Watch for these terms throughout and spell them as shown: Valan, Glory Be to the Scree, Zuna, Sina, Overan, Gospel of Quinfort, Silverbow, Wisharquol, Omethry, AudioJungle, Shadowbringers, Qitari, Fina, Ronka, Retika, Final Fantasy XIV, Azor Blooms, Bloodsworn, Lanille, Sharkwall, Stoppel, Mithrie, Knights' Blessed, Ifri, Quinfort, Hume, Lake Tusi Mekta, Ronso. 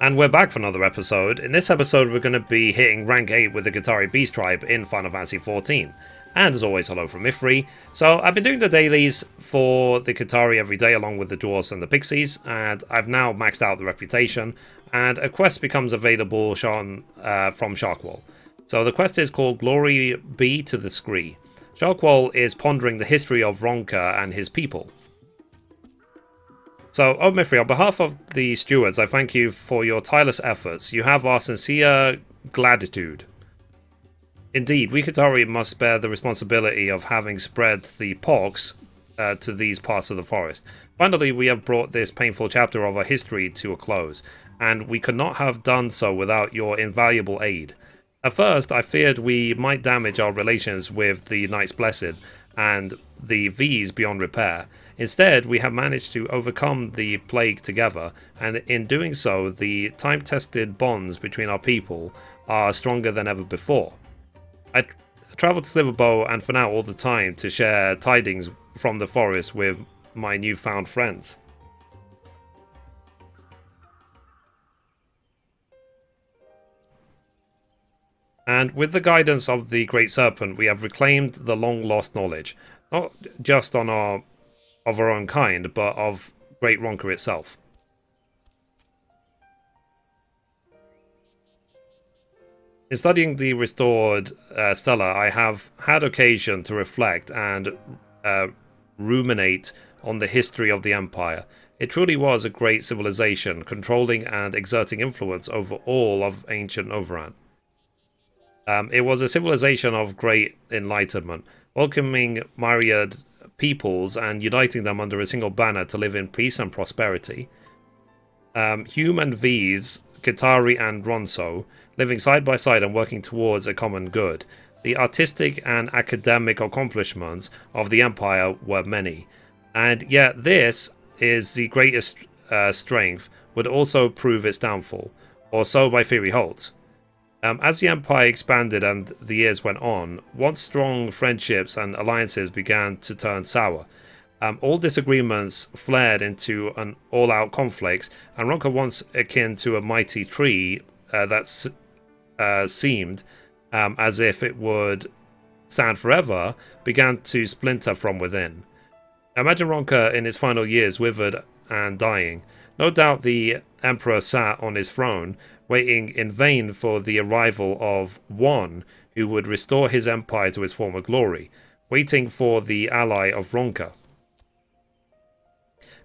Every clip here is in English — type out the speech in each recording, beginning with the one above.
And we're back for another episode. In this episode we're going to be hitting rank 8 with the Qitari Beast Tribe in Final Fantasy XIV. And as always, hello from Ifri. So I've been doing the dailies for the Qitari every day along with the Dwarves and the Pixies, and I've now maxed out the reputation, and a quest becomes available from Sharkwall. So the quest is called Glory Be to the Scree. Sharkwall is pondering the history of Ronka and his people. So, Omethry, on behalf of the stewards, I thank you for your tireless efforts. You have our sincere gratitude. Indeed, we Qitari must bear the responsibility of having spread the pox to these parts of the forest. Finally, we have brought this painful chapter of our history to a close, and we could not have done so without your invaluable aid. At first, I feared we might damage our relations with the Knights' Blessed and the V's beyond repair. Instead, we have managed to overcome the plague together, and in doing so, the time-tested bonds between our people are stronger than ever before. I travel to Silverbow and for now all the time to share tidings from the forest with my newfound friends. And with the guidance of the Great Serpent, we have reclaimed the long-lost knowledge, not just of our own kind, but of Great Ronka itself. In studying the restored Stella, I have had occasion to reflect and ruminate on the history of the Empire. It truly was a great civilization, controlling and exerting influence over all of ancient Overan. It was a civilization of great enlightenment, welcoming myriad peoples and uniting them under a single banner to live in peace and prosperity. Hume and V's, Qitari and Ronso, living side by side and working towards a common good. The artistic and academic accomplishments of the Empire were many, and yet this is the greatest strength would also prove its downfall, or so my theory holds. As the Empire expanded and the years went on, once strong friendships and alliances began to turn sour. All disagreements flared into an all-out conflict, and Ronka, once akin to a mighty tree that seemed as if it would stand forever, began to splinter from within. Imagine Ronka in his final years, withered and dying. No doubt the Emperor sat on his throne, waiting in vain for the arrival of one who would restore his empire to its former glory, waiting for the ally of Ronka.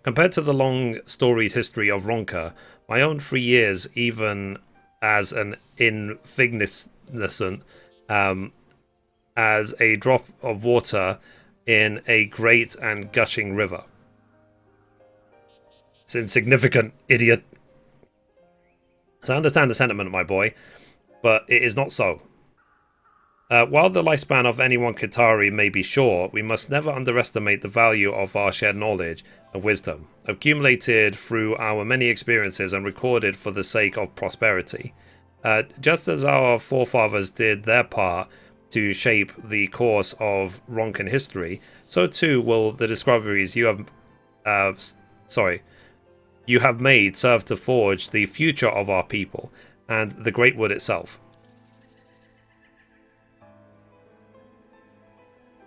Compared to the long-storied history of Ronka, my own 3 years, even as an insignificant, as a drop of water in a great and gushing river. It's insignificant, idiot. So I understand the sentiment, my boy, but it is not so. While the lifespan of any one Qitari may be short, we must never underestimate the value of our shared knowledge and wisdom, accumulated through our many experiences and recorded for the sake of prosperity. Just as our forefathers did their part to shape the course of Ronkan history, so too will the discoveries you have made serve to forge the future of our people and the Great Wood itself.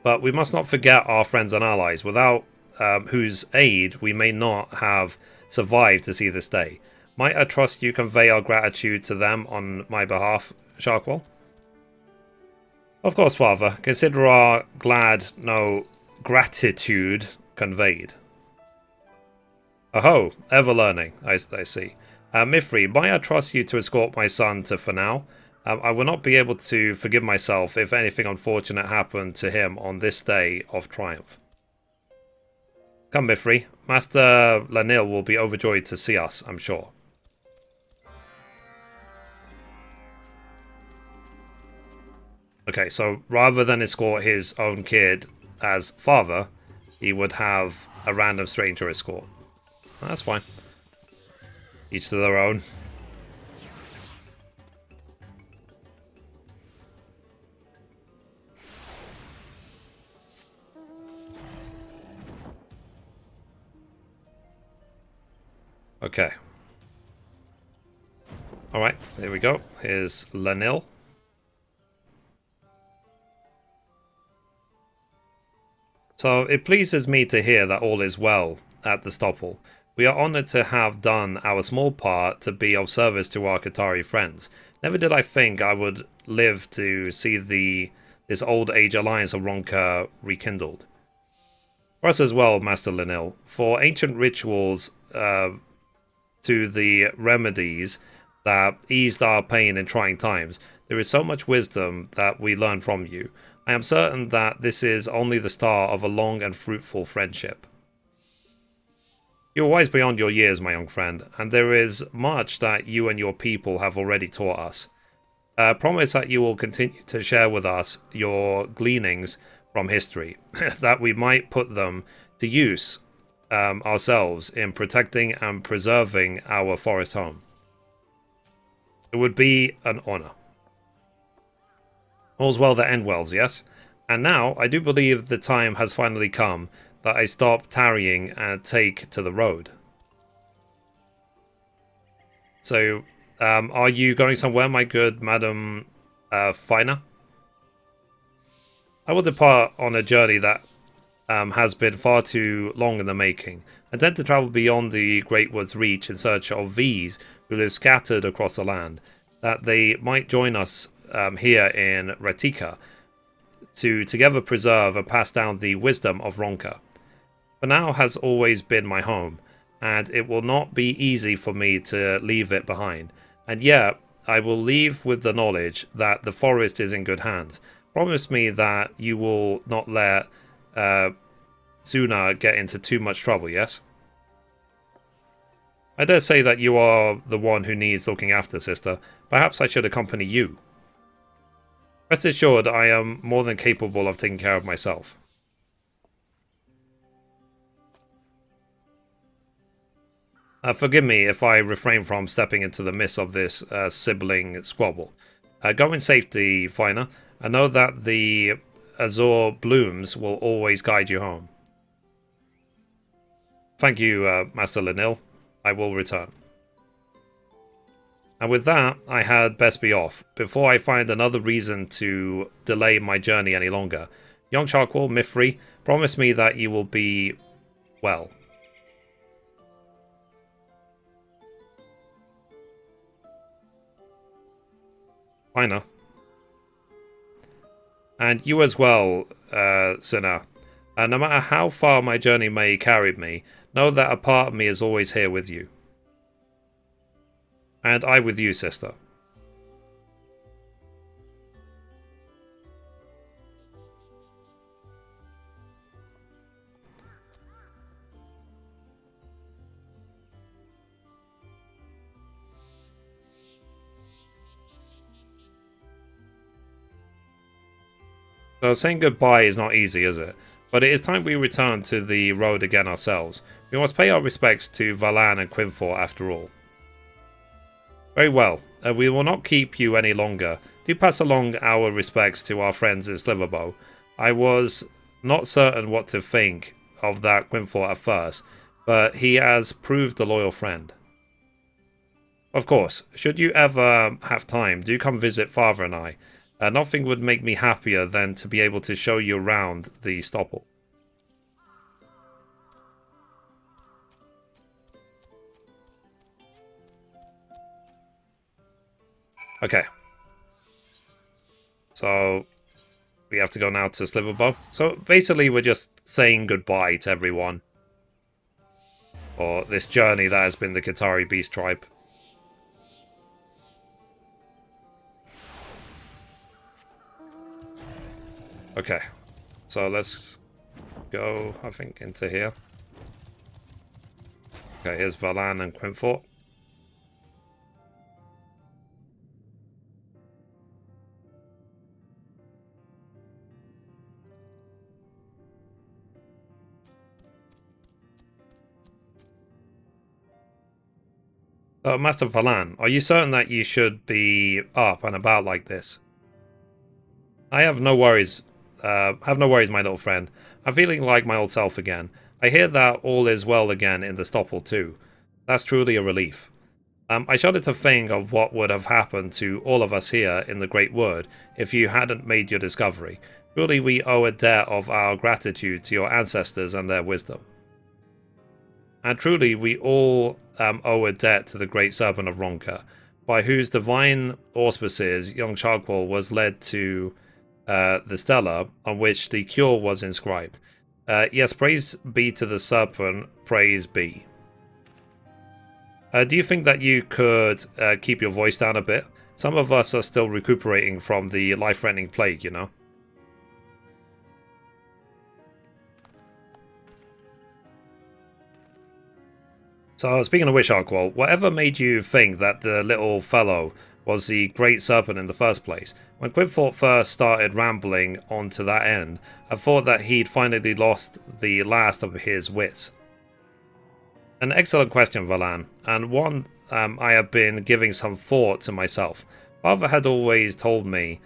But we must not forget our friends and allies, without whose aid we may not have survived to see this day. Might I trust you convey our gratitude to them on my behalf, Sharkwall? Of course, Father. Consider our gratitude conveyed. Aho, ever learning, I see. Mithrie, might I trust you to escort my son to Fina? I will not be able to forgive myself if anything unfortunate happened to him on this day of triumph. Come, Mithrie. Master Lanille will be overjoyed to see us, I'm sure. Okay, so rather than escort his own kid as father, he would have a random stranger escort. That's fine. Each to their own. Okay. All right, there we go. Here's Lanille. So it pleases me to hear that all is well at the Stoppel. We are honoured to have done our small part to be of service to our Qitari friends. Never did I think I would live to see this old age alliance of Ronka rekindled. For us as well, Master Lanille, for ancient rituals to the remedies that eased our pain in trying times, there is so much wisdom that we learn from you. I am certain that this is only the start of a long and fruitful friendship. You are wise beyond your years, my young friend, and there is much that you and your people have already taught us. I promise that you will continue to share with us your gleanings from history, that we might put them to use ourselves in protecting and preserving our forest home. It would be an honor. All's well that end wells, yes? And now, I do believe the time has finally come that I stop tarrying and take to the road. So, are you going somewhere, my good Madam Fina? I will depart on a journey that has been far too long in the making. I intend to travel beyond the Great Wood's reach in search of these who live scattered across the land, that they might join us here in Retika, to together preserve and pass down the wisdom of Ronka. For now has always been my home, and it will not be easy for me to leave it behind. And yet, I will leave with the knowledge that the forest is in good hands. Promise me that you will not let Zuna get into too much trouble, yes? I dare say that you are the one who needs looking after, sister. Perhaps I should accompany you. Rest assured, I am more than capable of taking care of myself. Forgive me if I refrain from stepping into the midst of this sibling squabble. Go in safety, Fina. I know that the Azor Blooms will always guide you home. Thank you, Master Lanille. I will return. And with that, I had best be off, before I find another reason to delay my journey any longer. Young Sharkwall, Mithrie, promise me that you will be well. Fina. And you as well, Sina. No matter how far my journey may carry me, know that a part of me is always here with you. And I with you, sister. So saying goodbye is not easy, is it? But it is time we return to the road again ourselves. We must pay our respects to Valan and Quinfort after all. Very well, we will not keep you any longer. Do pass along our respects to our friends in Silverbow. I was not certain what to think of that Quinfort at first, but he has proved a loyal friend. Of course, should you ever have time, do come visit Father and I. Nothing would make me happier than to be able to show you around the Stoppel. Okay, so we have to go now to Silverbow. So basically we're just saying goodbye to everyone for this journey that has been the Qitari Beast Tribe. Okay, so let's go, I think, into here. Okay, here's Valan and Quinfort. Master Valan, are you certain that you should be up and about like this? I have no worries. My little friend. I'm feeling like my old self again. I hear that all is well again in the Stoppel too. That's truly a relief. I shudder to think of what would have happened to all of us here in the Great Wood if you hadn't made your discovery. Surely we owe a debt of our gratitude to your ancestors and their wisdom. And truly we all owe a debt to the Great Serpent of Ronka, by whose divine auspices young Sharkwall was led to the stela on which the cure was inscribed. Yes, praise be to the serpent, praise be. Do you think that you could keep your voice down a bit? Some of us are still recuperating from the life-threatening plague, you know? So, speaking of Wisharquol, whatever made you think that the little fellow was the Great Serpent in the first place? When Quinfort first started rambling onto that end, I thought that he'd finally lost the last of his wits. An excellent question, Valan, and one I have been giving some thought to myself. Father had always told me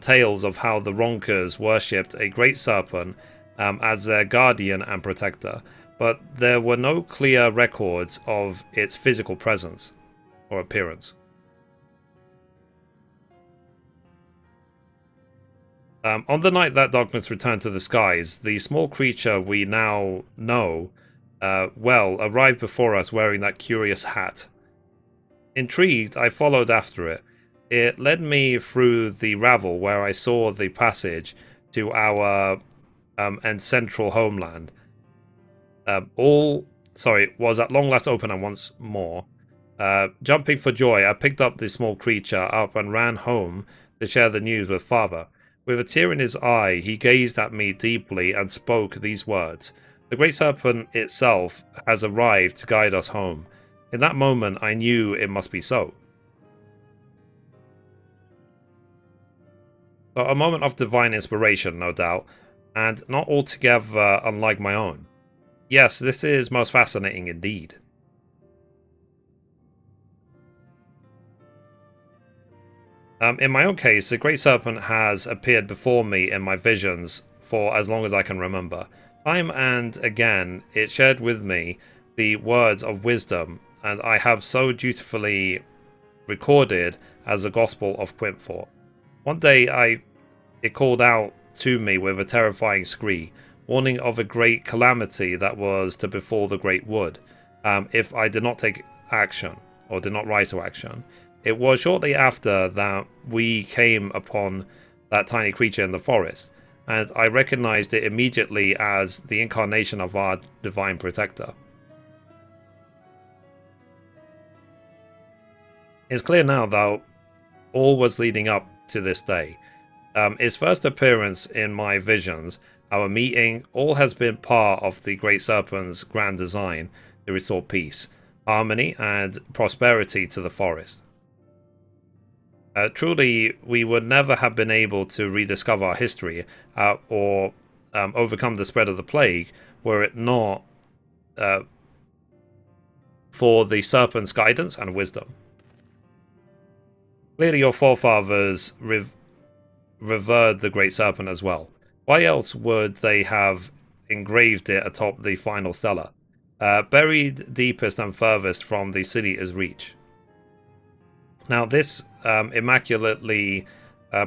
tales of how the Ronkers worshipped a great serpent as their guardian and protector, but there were no clear records of its physical presence or appearance. On the night that darkness returned to the skies, the small creature we now know well arrived before us wearing that curious hat. Intrigued, I followed after it. It led me through the ravel where I saw the passage to our ancestral homeland. Was at long last open and once more. Jumping for joy, I picked up the small creature up and ran home to share the news with Father. With a tear in his eye, he gazed at me deeply and spoke these words. The Great Serpent itself has arrived to guide us home. In that moment, I knew it must be so. But a moment of divine inspiration, no doubt, and not altogether unlike my own. Yes, this is most fascinating indeed. In my own case, the Great Serpent has appeared before me in my visions for as long as I can remember. Time and again, it shared with me the words of wisdom, and I have so dutifully recorded as the Gospel of Quinfort. One day, it called out to me with a terrifying scree, warning of a great calamity that was to befall the Great Wood, if I did not take action, or did not rise to action. It was shortly after that we came upon that tiny creature in the forest, and I recognized it immediately as the incarnation of our divine protector. It's clear now, though, all was leading up to this day. Its first appearance in my visions, our meeting, all has been part of the Great Serpent's grand design to restore peace, harmony, and prosperity to the forest. Truly, we would never have been able to rediscover our history or overcome the spread of the plague were it not for the serpent's guidance and wisdom. Clearly, your forefathers revered the Great Serpent as well. Why else would they have engraved it atop the final stela, buried deepest and furthest from the city's reach? Now, this immaculately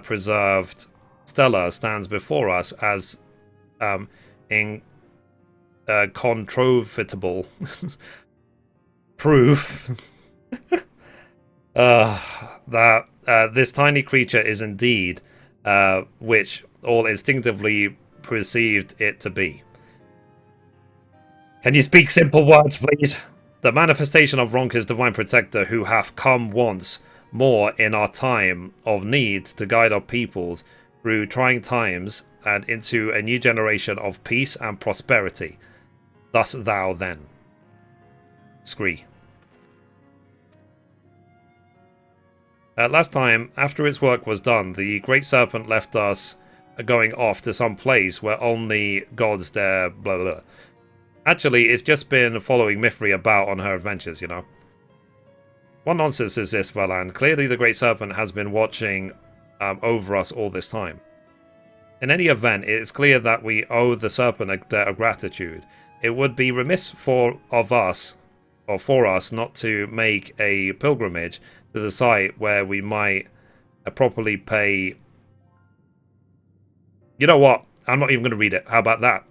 preserved stela stands before us as incontrovertible proof that this tiny creature is indeed which all instinctively perceived it to be. Can you speak simple words, please? The manifestation of Ronka's divine protector, who hath come once more in our time of need to guide our peoples through trying times and into a new generation of peace and prosperity. Thus thou then. Scree. Last time, after its work was done, the Great Serpent left us going off to some place where only gods dare blah blah. Actually, it's just been following Mithrie about on her adventures, you know. What nonsense is this, Valan? Clearly the Great Serpent has been watching over us all this time. In any event, it is clear that we owe the Serpent a debt of gratitude. It would be remiss of us or for us not to make a pilgrimage to the site where we might properly pay. You know what? I'm not even going to read it. How about that?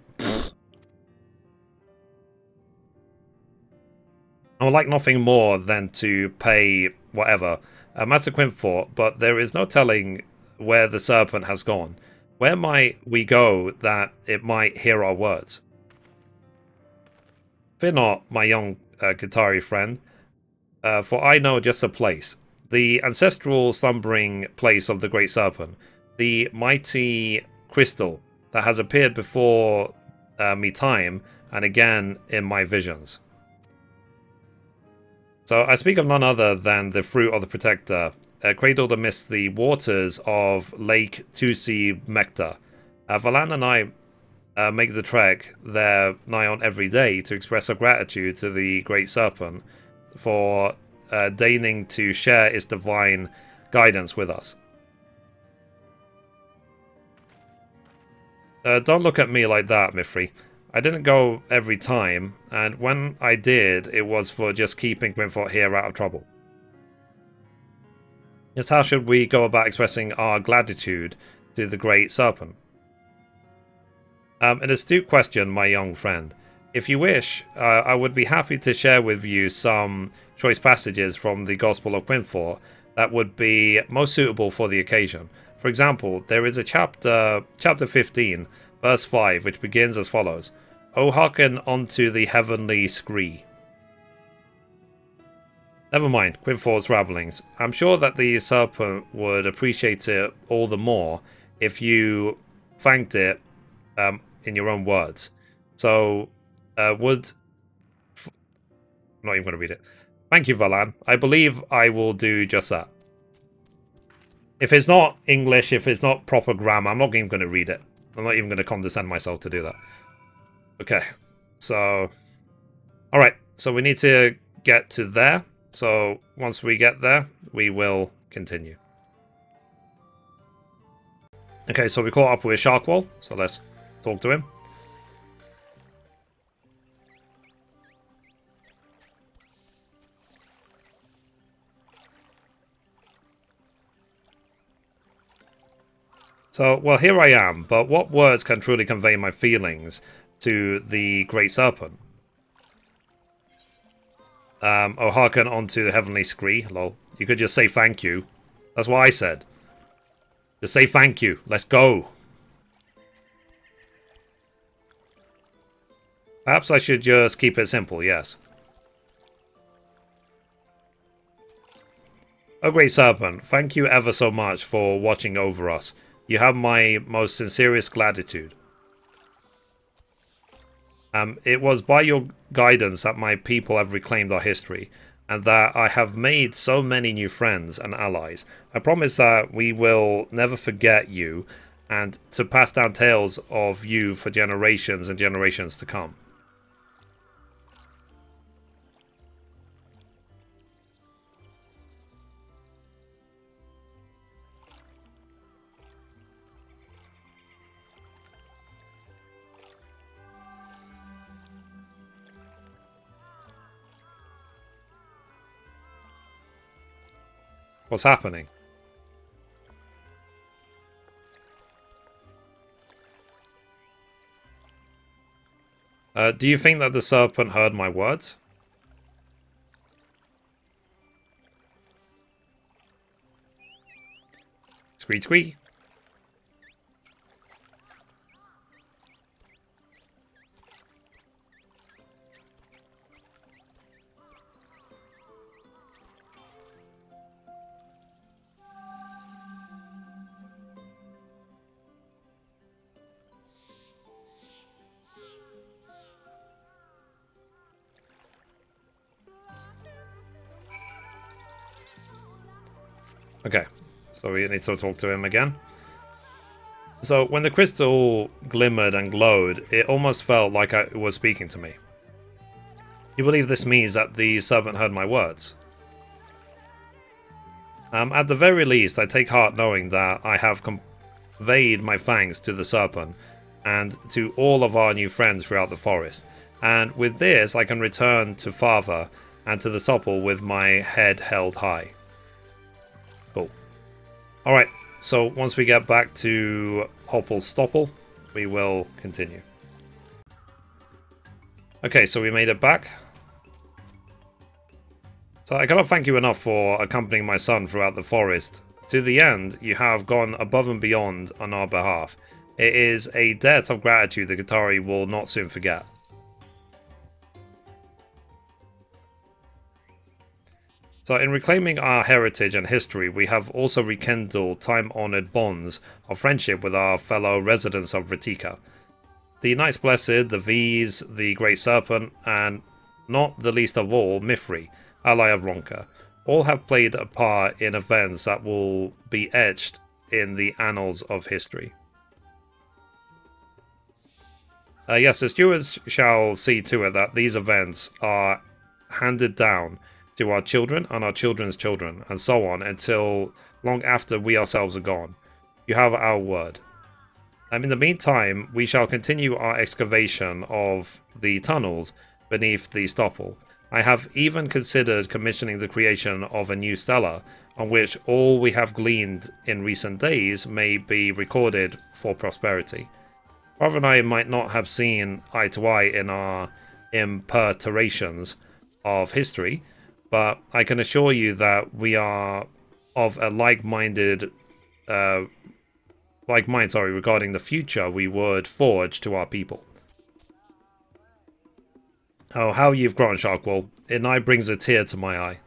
I would like nothing more than to pay whatever. Master Quinfort, but there is no telling where the serpent has gone. Where might we go that it might hear our words? Fear not, my young Qitari friend, for I know just a place. The ancestral slumbering place of the great serpent. The mighty crystal that has appeared before me time and again in my visions. So I speak of none other than the fruit of the protector, cradled amidst the waters of Lake Tusi Mekta. Valan and I make the trek there nigh on every day to express our gratitude to the Great Serpent for deigning to share its divine guidance with us. Don't look at me like that, Mithrie. I didn't go every time, and when I did, it was for just keeping Quinfort here out of trouble. Just how should we go about expressing our gratitude to the Great Serpent? An astute question, my young friend. If you wish, I would be happy to share with you some choice passages from the Gospel of Quinfort that would be most suitable for the occasion. For example, there is a chapter 15, verse 5, which begins as follows. O hearken unto the heavenly scree. Never mind Quinfort's rabblings. I'm sure that the serpent would appreciate it all the more if you thanked it in your own words. So, I'm not even going to read it. Thank you, Valan. I believe I will do just that. If it's not English, if it's not proper grammar, I'm not even going to read it. I'm not even going to condescend myself to do that. Okay, so... Alright, so we need to get to there. So once we get there, we will continue. Okay, so we caught up with Sharkwall, so let's talk to him. So, well, here I am, but what words can truly convey my feelings to the Great Serpent? Oh, hearken onto the heavenly scree, lol. You could just say thank you. That's what I said. Just say thank you. Let's go. Perhaps I should just keep it simple, yes. Oh, Great Serpent, thank you ever so much for watching over us. You have my most sincerest gratitude. It was by your guidance that my people have reclaimed our history, and that I have made so many new friends and allies. I promise that we will never forget you, and to pass down tales of you for generations and generations to come. What's happening? Do you think that the serpent heard my words? Squee squee. Okay, so we need to talk to him again. So, when the crystal glimmered and glowed, it almost felt like it was speaking to me. You believe this means that the serpent heard my words? At the very least, I take heart knowing that I have conveyed my thanks to the serpent and to all of our new friends throughout the forest. And with this, I can return to Father and to the Stoppel with my head held high. Cool. Alright, so once we get back to Hopple's Stoppel, we will continue. Okay, so we made it back. So I cannot thank you enough for accompanying my son throughout the forest. To the end, you have gone above and beyond on our behalf. It is a debt of gratitude the Qitari will not soon forget. So in reclaiming our heritage and history, we have also rekindled time-honoured bonds of friendship with our fellow residents of Retika. The Knights' Blessed, the V's, the Great Serpent, and not the least of all, Mithrie, ally of Ronka, all have played a part in events that will be etched in the annals of history. Yes, the stewards shall see to it that these events are handed down to our children and our children's children, and so on, until long after we ourselves are gone. You have our word. In the meantime, we shall continue our excavation of the tunnels beneath the Stoppel. I have even considered commissioning the creation of a new stela, on which all we have gleaned in recent days may be recorded for prosperity. Father and I might not have seen eye to eye in our imperterations of history, but I can assure you that we are of a like mind regarding the future we would forge to our people. Oh, how you've grown, Sharkwall. It nigh brings a tear to my eye.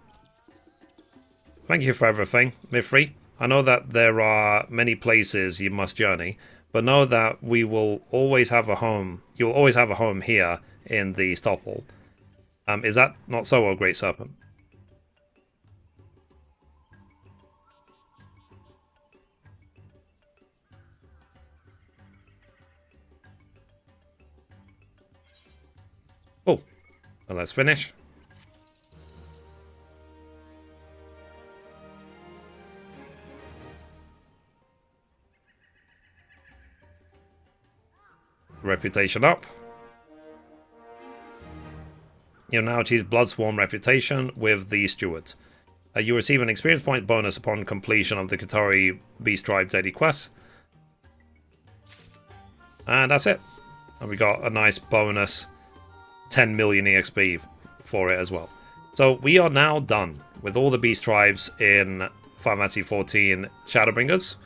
Thank you for everything, Mithrie. I know that there are many places you must journey, but know that we will always have a home. You'll always have a home here in the Stoppel. Is that not so, O Great Serpent? Cool. So let's finish. Reputation up. You'll now achieve Bloodsworn reputation with the Steward. You receive an experience point bonus upon completion of the Qitari Beast Tribe daily quest. And that's it. And we got a nice bonus 10 million EXP for it as well. So we are now done with all the Beast Tribes in Final Fantasy XIV Shadowbringers.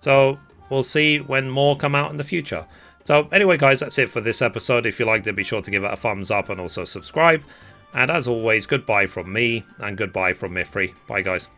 So we'll see when more come out in the future. So anyway, guys, that's it for this episode. If you liked it, be sure to give it a thumbs up and also subscribe. And as always, goodbye from me and goodbye from Mithrie. Bye, guys.